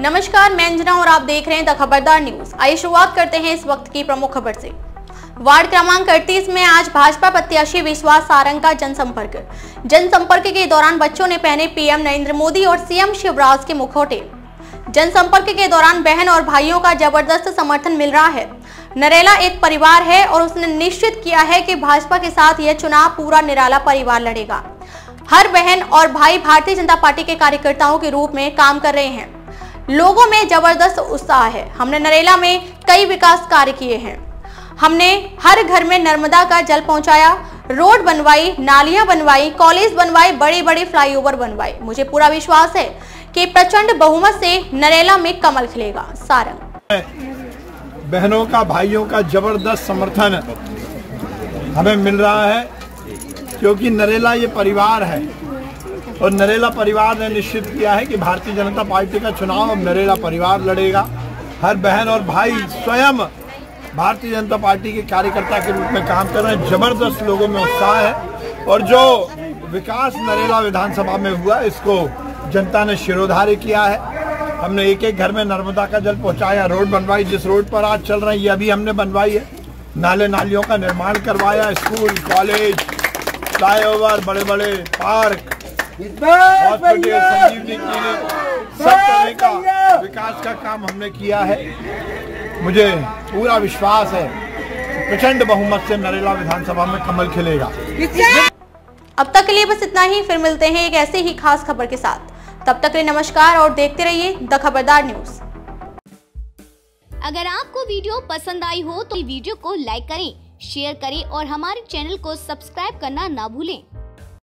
नमस्कार, मैं अंजना और आप देख रहे हैं द खबरदार न्यूज। आइए शुरुआत करते हैं इस वक्त की प्रमुख खबर से। वार्ड क्रमांक 38 में आज भाजपा प्रत्याशी विश्वास सारंग का जनसंपर्क के दौरान बच्चों ने पहने पीएम नरेंद्र मोदी और सीएम शिवराज के मुखौटे। जनसंपर्क के दौरान बहन और भाइयों का जबरदस्त समर्थन मिल रहा है। नरेला एक परिवार है और उसने निश्चित किया है कि भाजपा के साथ यह चुनाव पूरा निराला परिवार लड़ेगा। हर बहन और भाई भारतीय जनता पार्टी के कार्यकर्ताओं के रूप में काम कर रहे हैं। लोगों में जबरदस्त उत्साह है। हमने नरेला में कई विकास कार्य किए हैं। हमने हर घर में नर्मदा का जल पहुंचाया, रोड बनवाई, नालियां बनवाई, कॉलेज बनवाए, बड़े बड़े फ्लाईओवर बनवाए। मुझे पूरा विश्वास है कि प्रचंड बहुमत से नरेला में कमल खिलेगा। सारंग, बहनों का भाइयों का जबरदस्त समर्थन हमें मिल रहा है क्योंकि नरेला ये परिवार है और नरेला परिवार ने निश्चित किया है कि भारतीय जनता पार्टी का चुनाव अब नरेला परिवार लड़ेगा। हर बहन और भाई स्वयं भारतीय जनता पार्टी के कार्यकर्ता के रूप में काम कर रहे हैं। जबरदस्त लोगों में उत्साह है और जो विकास नरेला विधानसभा में हुआ इसको जनता ने शिरोधार्य किया है। हमने एक एक घर में नर्मदा का जल पहुंचाया, रोड बनवाई, जिस रोड पर आज चल रही है ये अभी हमने बनवाई है, नाले नालियों का निर्माण करवाया, स्कूल, कॉलेज, फ्लाईओवर, बड़े बड़े पार्क, हॉस्पिटल, संजीवनी क्लिनिक, सब तरह का विकास का काम हमने किया है। मुझे पूरा विश्वास है प्रचंड बहुमत से नरेला विधानसभा में कमल खिलेगा। अब तक के लिए बस इतना ही, फिर मिलते हैं एक ऐसे ही खास खबर के साथ। तब तक के लिए नमस्कार और देखते रहिए द खबरदार न्यूज। अगर आपको वीडियो पसंद आई हो तो वीडियो को लाइक करें, शेयर करें और हमारे चैनल को सब्सक्राइब करना ना भूलें।